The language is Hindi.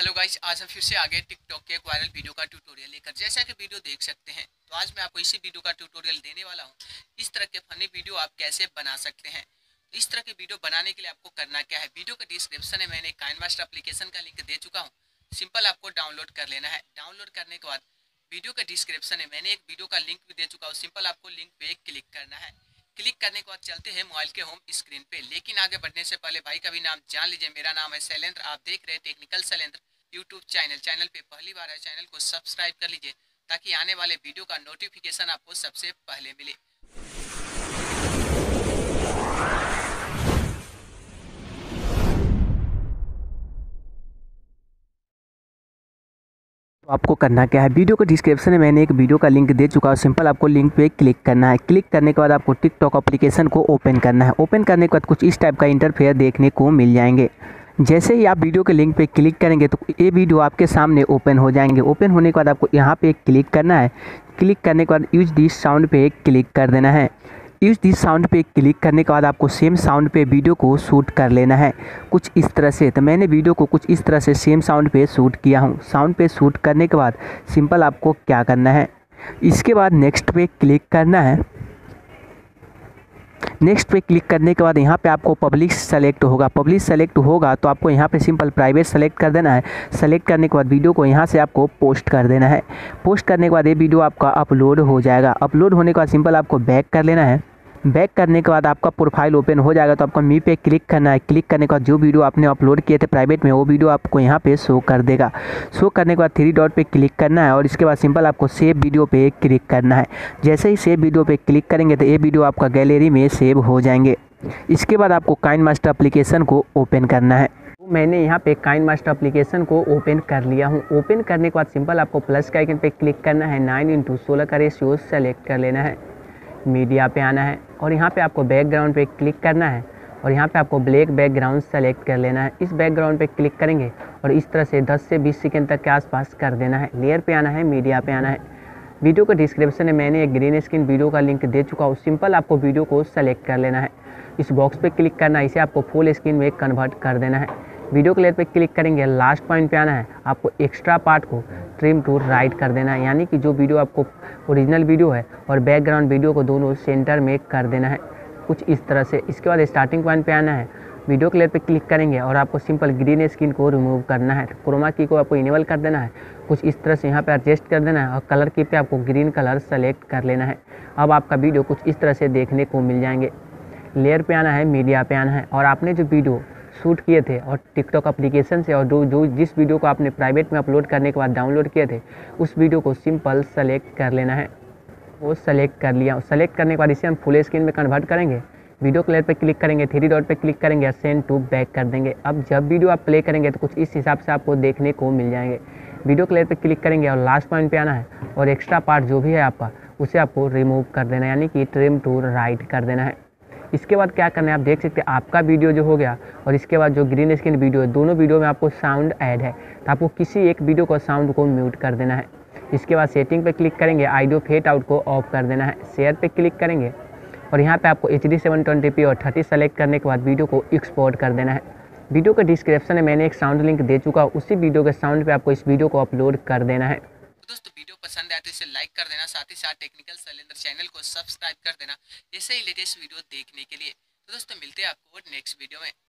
हेलो गाइस, आज हम फिर से आगे टिकटॉक के एक वायरल वीडियो का ट्यूटोरियल लेकर। जैसा कि वीडियो देख सकते हैं, तो आज मैं आपको इसी वीडियो का ट्यूटोरियल देने वाला हूं। इस तरह के फनी वीडियो आप कैसे बना सकते हैं। इस तरह के वीडियो बनाने के लिए आपको करना क्या है, वीडियो के डिस्क्रिप्शन में मैंने काइनमास्टर एप्लीकेशन का लिंक दे चुका हूँ। सिंपल आपको डाउनलोड कर लेना है। डाउनलोड करने के बाद वीडियो के डिस्क्रिप्शन में मैंने एक वीडियो का लिंक भी दे चुका हूँ। सिंपल आपको लिंक पे क्लिक करना है। क्लिक करने के बाद चलते हैं मोबाइल के होम स्क्रीन पे। लेकिन आगे बढ़ने से पहले भाई का भी नाम जान लीजिए। मेरा नाम है शैलेंद्र, आप देख रहे हैं टेक्निकल शैलेंद्र यूट्यूब चैनल पे पहली बार है। चैनल को सब्सक्राइब कर लीजिए ताकि आने वाले वीडियो का नोटिफिकेशन आपको सबसे पहले मिले। आपको करना क्या है, वीडियो के डिस्क्रिप्शन में मैंने एक वीडियो का लिंक दे चुका है। सिंपल आपको लिंक पे क्लिक करना है। क्लिक करने के बाद आपको टिकटॉक एप्लीकेशन को ओपन करना है। ओपन करने के बाद कुछ इस टाइप का इंटरफेयर देखने को मिल जाएंगे। जैसे ही आप वीडियो के लिंक पे क्लिक करेंगे तो ये वीडियो आपके सामने ओपन हो जाएंगे। ओपन होने के बाद आपको यहाँ पे क्लिक करना है। क्लिक करने के बाद यूज दिस साउंड पे क्लिक कर देना है। यूज दिस साउंड पे क्लिक करने के बाद आपको सेम साउंड पे वीडियो को शूट कर लेना है कुछ इस तरह से। तो मैंने वीडियो को कुछ इस तरह से सेम साउंड पे शूट किया हूँ। साउंड पे शूट करने के बाद सिंपल आपको क्या करना है, इसके बाद नेक्स्ट पे क्लिक करना है। नेक्स्ट पे क्लिक करने के बाद यहाँ पे आपको पब्लिश सेलेक्ट होगा। पब्लिश सेलेक्ट होगा तो आपको यहाँ पे सिंपल प्राइवेट सेलेक्ट कर देना है। सेलेक्ट करने के बाद वीडियो को यहाँ से आपको पोस्ट कर देना है। पोस्ट करने के बाद ये वीडियो आपका अपलोड हो जाएगा। अपलोड होने के बाद सिंपल आपको बैक कर लेना है। बैक करने के बाद आपका प्रोफाइल ओपन हो जाएगा। तो आपको मी पे क्लिक करना है। क्लिक करने के बाद जो वीडियो आपने अपलोड किए थे प्राइवेट में, वो वीडियो आपको यहाँ पे शो कर देगा। शो करने के बाद थ्री डॉट पे क्लिक करना है और इसके बाद सिंपल आपको सेव वीडियो पे क्लिक करना है। जैसे ही सेव वीडियो पे क्लिक करेंगे तो ये वीडियो आपका गैलरी में सेव हो जाएंगे। इसके बाद आपको काइनमास्टर एप्लीकेशन को ओपन करना है। मैंने यहाँ पे काइनमास्टर एप्लीकेशन को ओपन कर लिया हूँ। ओपन करने के बाद सिंपल आपको प्लस के आइकन पे क्लिक करना है। 9:16 का रेशियो सेलेक्ट कर लेना है। मीडिया पे आना है और यहाँ पे आपको बैकग्राउंड पे क्लिक करना है और यहाँ पे आपको ब्लैक बैकग्राउंड सेलेक्ट कर लेना है। इस बैकग्राउंड पे क्लिक करेंगे और इस तरह से 10 से 20 सेकंड तक के आसपास कर देना है। लेयर पे आना है, मीडिया पे आना है। वीडियो के डिस्क्रिप्शन में मैंने एक ग्रीन स्क्रीन वीडियो का लिंक दे चुका हूँ। सिंपल आपको वीडियो को सेलेक्ट कर लेना है। इस बॉक्स पर क्लिक करना है, इसे आपको फुल स्क्रीन में कन्वर्ट कर देना है। वीडियो के लेयर पर क्लिक करेंगे, लास्ट पॉइंट पे आना है। आपको एक्स्ट्रा पार्ट को ट्रिम टू राइट कर देना है, यानी कि जो वीडियो आपको ओरिजिनल वीडियो है और बैकग्राउंड वीडियो को दोनों सेंटर में कर देना है कुछ इस तरह से। इसके बाद स्टार्टिंग पॉइंट पे आना है। वीडियो के लेयर पे क्लिक करेंगे और आपको सिंपल ग्रीन स्क्रीन को रिमूव करना है। क्रोमा की को आपको इनेबल कर देना है कुछ इस तरह से। यहाँ पे एडजस्ट कर देना है और कलर की पे आपको ग्रीन कलर सेलेक्ट कर लेना है। अब आपका वीडियो कुछ इस तरह से देखने को मिल जाएंगे। लेयर पे आना है, मीडिया पे आना है और आपने जो वीडियो शूट किए थे और टिकटॉक एप्लीकेशन से और जो जिस वीडियो को आपने प्राइवेट में अपलोड करने के बाद डाउनलोड किए थे, उस वीडियो को सिंपल सेलेक्ट कर लेना है। वो सेलेक्ट कर लिया। सेलेक्ट करने के बाद इसे हम फुल स्क्रीन में कन्वर्ट करेंगे। वीडियो क्लियर पर क्लिक करेंगे, थ्री डॉट पर क्लिक करेंगे और सेंड टू बैक कर देंगे। अब जब वीडियो आप प्ले करेंगे तो कुछ इस हिसाब से आपको देखने को मिल जाएंगे। वीडियो क्लियर पर क्लिक करेंगे और लास्ट पॉइंट पर आना है और एक्स्ट्रा पार्ट जो भी है आपका, उसे आपको रिमूव कर देना है, यानी कि ट्रिम टू राइट कर देना है। इसके बाद क्या करना है, आप देख सकते हैं आपका वीडियो जो हो गया और इसके बाद जो ग्रीन स्क्रीन वीडियो है, दोनों वीडियो में आपको साउंड ऐड है तो आपको किसी एक वीडियो का साउंड को म्यूट कर देना है। इसके बाद सेटिंग पे क्लिक करेंगे, ऑडियो फेड आउट को ऑफ कर देना है। शेयर पे क्लिक करेंगे और यहाँ पे आपको HD 720p और 30 सेलेक्ट करने के बाद वीडियो को एक्सपोर्ट कर देना है। वीडियो के डिस्क्रिप्शन में मैंने एक साउंड लिंक दे चुका हूँ, उसी वीडियो के साउंड पर आपको इस वीडियो को अपलोड कर देना है। दोस्तों, वीडियो पसंद आए तो इसे लाइक कर देना, साथ ही साथ टेक्निकल शैलेंद्र चैनल को सब्सक्राइब कर देना ऐसे ही लेटेस्ट वीडियो देखने के लिए। तो दोस्तों, मिलते हैं आपको नेक्स्ट वीडियो में।